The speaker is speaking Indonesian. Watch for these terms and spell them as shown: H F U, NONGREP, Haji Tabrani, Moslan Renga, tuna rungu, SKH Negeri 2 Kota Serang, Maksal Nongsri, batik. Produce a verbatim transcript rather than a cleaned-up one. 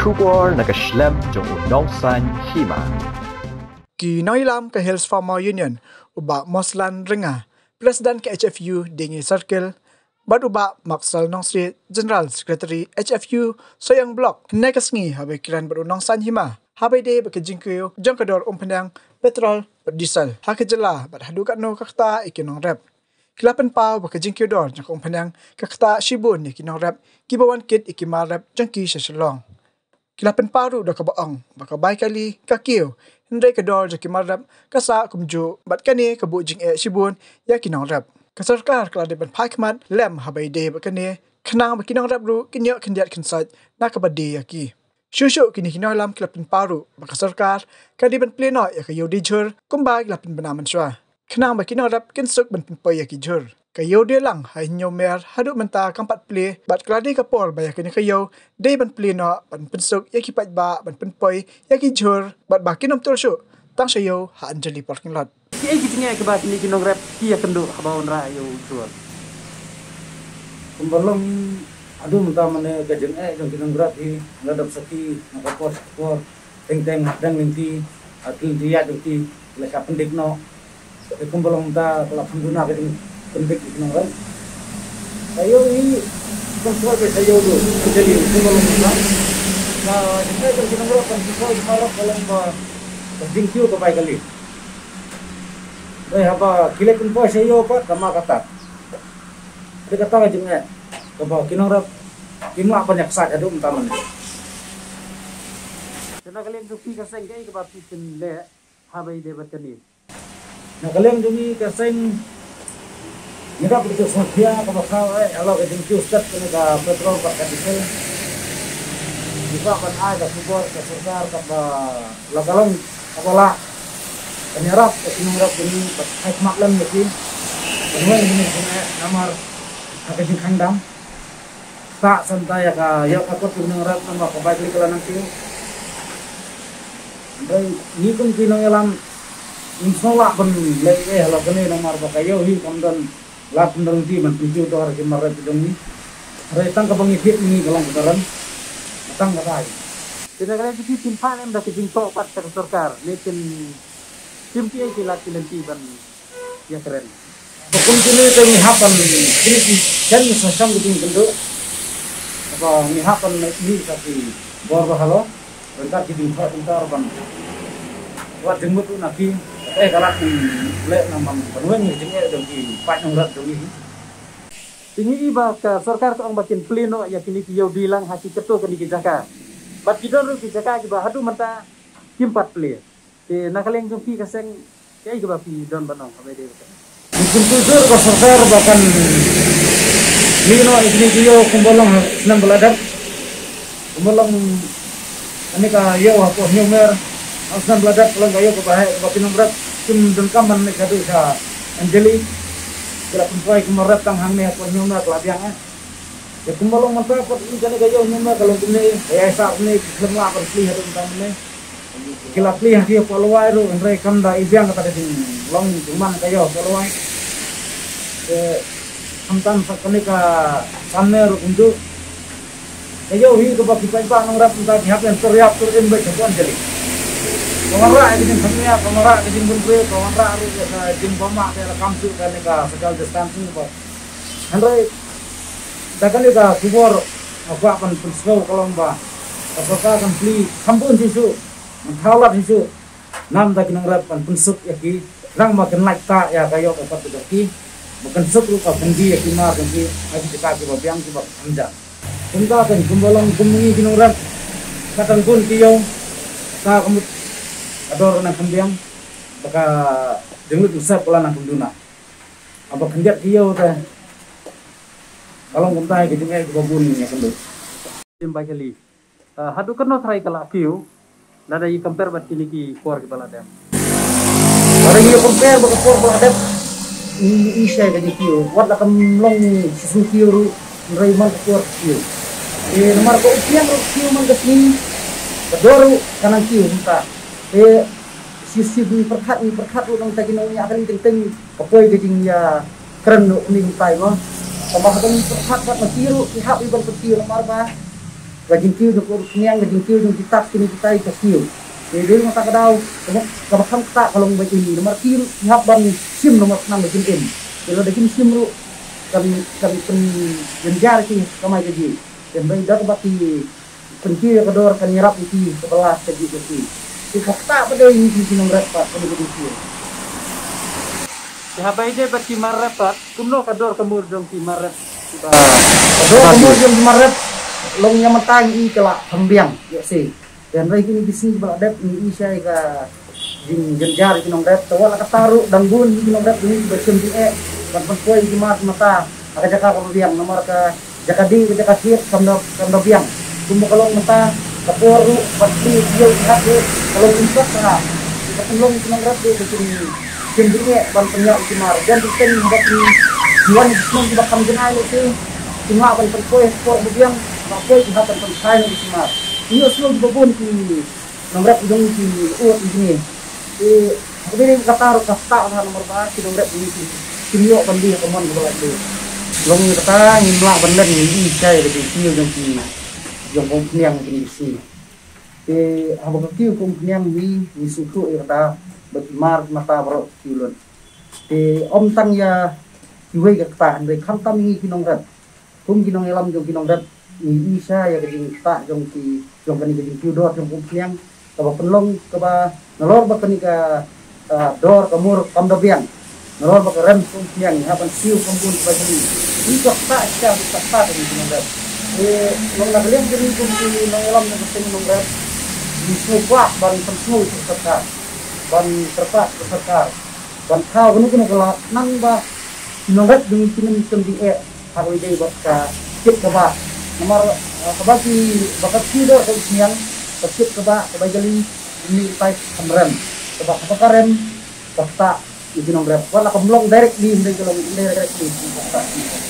Kubor nakaslab jong udongsan hima. Kinoilam ke Hills Farmer Union uba Moslan Renga, Presiden ke H F U Dengi Circle, bad uba Maksal Nongsri General Secretary H F U Soyang Blok nekasngi habe kiran berudongsan hima. Habe de bekejingku jong kedor umpendang petrol berdiesel. Hakejela bad hadukat no kakta ikinong rep. Kilapan pau bakajingki dor jangkong panang kakta shibun ni kinong rap kibawan kit ikimar rap jangki shasalong. Kilapan pau ru dakabaong bakabai kali kakiu hendai kador jakimar rap kasa kumju batkani kabu jing e shibun ya kinong rap. Kasarkar keladepan pakmat lem habai de bakani kenang bakinong rap ru kinyok kendiat kensat nakabadi yaki. Syusyuk kini kinong lam kilapan pau ru bakasarkar kadiban pleno ya kayu dijur kumbai kilapan benaman syua. Kenang bagi narap kinsuk bentempa ya kijur. Kayo dia lang hai nyomer haduk mentah kampat peli bat keladi kapor bayakannya kayo day ban peli na ban pensuk ya kipat ba ban penpoi ya kijur bat bakin om tulsuk tang sayo ha anjali parking lot. Ki kitnya ke bat ni kinong rap ki akenduk habon ra yo jual. Kumbalong adu mentah mane gajeng e jong kinong rap hi ngadap saki nakapor kapor teng teng hadang minti atul dia duti leka pendik no. Ikum belum ta kelapun guna ke tempat ikan orang. Ayo ini kontrol ke saya dulu. Jadi ikum belum ta. Nah, saya berjalan dulu kontrol kalau belum berjing kyu kebaik kali. Eh apa kile kontrol saya apa sama kata. Dia kata macamnya. Kalau kinong rap kinong apa nyaksa adum taman. Kena kalian tu pi kaseng kai ke batu sendal habai debat kali. Nah kalian demi kasing, mereka begitu setia kebakar, kalau kejeng kiusat mereka petrol pakai diesel, juga akan ada kubur keserkar kapa lakalong apalah penyerap kesinurap demi pakai maklam jadi, kedua demi punya kamar kejeng kandang, tak santai ya ya aku penyerap tambah kembali ke lanang kiu, dan ini pun kini dalam Insola pun lagi eh lah kene nomor bakayo hi kondan lah penderung di mentuju to hari kemarin itu ni. Retang ke pengikut ini kalau beneran datang ke rai. Kita kena jadi tim panem dah tim top pat tersorkar. Lekin tim P I laki lenti ban ya keren. Pokun kini kami hapan jadi dan sesam bikin kenduk. Apa ni hapan ini tapi bor bahalo rentak di tempat entar ban. Buat jenggut tu naki. Eh kalau di lek nama penuan ni jengnya dong di pat nongrat dong ini. Tinggi iba ke sorkar orang batin pleno yang kini dia bilang hati ketul ke Jakarta. Bat kita tu di Jakarta juga hadu menta kimpat pleno. Eh nak kalian jumpi kaseng kayak juga pi don banong sampai dia. Mungkin tujuh ke sorkar bahkan pleno ini dia kumbolong senam beladak kumbolong ini kaya aku nyomer. Asal beladak kalau gayo kebahaya kebatin berat tim dengkaman mereka tu sa Anjeli kira pencuai kemerat tanghang ni aku nyuma kelabiannya ya kumbalong mata aku jadi gayo nyuma kalau kini ya saat ni semua akan pelihara tentang ni kira pelihara dia keluar tu mereka dah ibiang kata dia long cuma gayo keluar ke hantam sekali ke sana untuk gayo hi kebaki panjang berat tentang siapa yang teriak terimbat jemput Anjeli. Pemerah di sini semuanya, pemerah di sini bunpre, pemerah harus ada jin pemak, ada kamsu, ada negara social distancing. Henry, takkan juga kubur aku akan bersau kolomba. Apakah akan beli kampung susu, mentaulat susu, nam tak kena akan pensuk yaki, orang makan naik tak ya kayu dapat berjaki, makan susu lupa kendi yaki mah kendi, aji kita kita biang kita anja. Kita akan kumbalong kumungi kena orang, katakan pun kiyau, tak kemut. Ador nak kendiang, maka jenggut usah pelan nak kenduna. Apa kendiat kiyau teh? Kalau kuntai kejengnya kubun ya kendut. Timba kali. Hadu keno try kalau kiyau, nada i compare bat kini ki kor kepala dem. Orang i compare bat kor kepala dem. Ini saya kejeng kiyau. Wat akan long susu kiyau, nraiman kor kiyau. Di nomor kau kian kiyau mengkini, ador kanan kiyau muka. Eh sisi bunyi perkat ni perkat tu orang tak kena punya akan teng-teng kapoi kejing ya keren tu ni hutai mah. Tambah kata ni perkat buat mati tu, ihap iban peti lemar bah. gajing kiu dong urus niang gajing kiu dong kita sini kita itu kiu jadi mata kedau kamu kamu kan kita kalau mau ini nomor kiu ngap ban sim nomor enam gajing em kalau gajing sim lu kami kami penjara sih kamai jadi dan bayi dah kebati penjara kedor kan nyerap itu sebelah jadi jadi kita tak pada ini di nomor empat kamu gajing kiu siapa aja bagi marepat kumno kedor kamu dong di marep kedor kamu dong di marep longnya matang i kelak hembiang ya sih dan baik ini di sini berada ini saya ke jin jenjar di nongrep tawal ketaruh dangbun di nongrep ini bercem di e dan pencuai di mas mata akan jaka kemudian nomor ke jaka di ke jaka sir kemdo kemdo biang tumbuh kalau mata keporu pasti dia lihat deh kalau impor sana kita tolong di nongrep deh begini jendinya ban penyak di mar dan di sini hendak di juan di bakam jenal itu cuma akan pencuai sport biang pakai kita tentang kain di semat ini usul dibobon di nomor hidung di uat di sini eh aku ini kata kata nomor empat di nomor ini kimio bandi teman kepala itu long kata ngimlah bener ini saya di sini yang di yang kompniang di sini eh abang kecil kompniang wi di suku kata bermar mata bro kilon eh om tang ya diwe kata andai kan kami kinongret kum kinong elam jong kinongret ini saya jadi tak jong ki jong kani jadi dor jong kumpiang kaba penlong kaba nelor bakani ka dor kamur kamdabiang nelor bakarem kumpiang haban siu kampun bagini ini kok tak siap tak tak di nomor eh long nak lihat jadi kumpi nongelam nak sing nomor di suka ban pensu serta ban serta serta ban kau kena kena kelak nang ba nomor dengan kini sendi e aku ide buat ka cek kaba nomor kebagi bakat kido kebisingan terkit keba kebajali ini type kemeren keba kebakaran serta izin nonggrep wala kemlong direct di direct di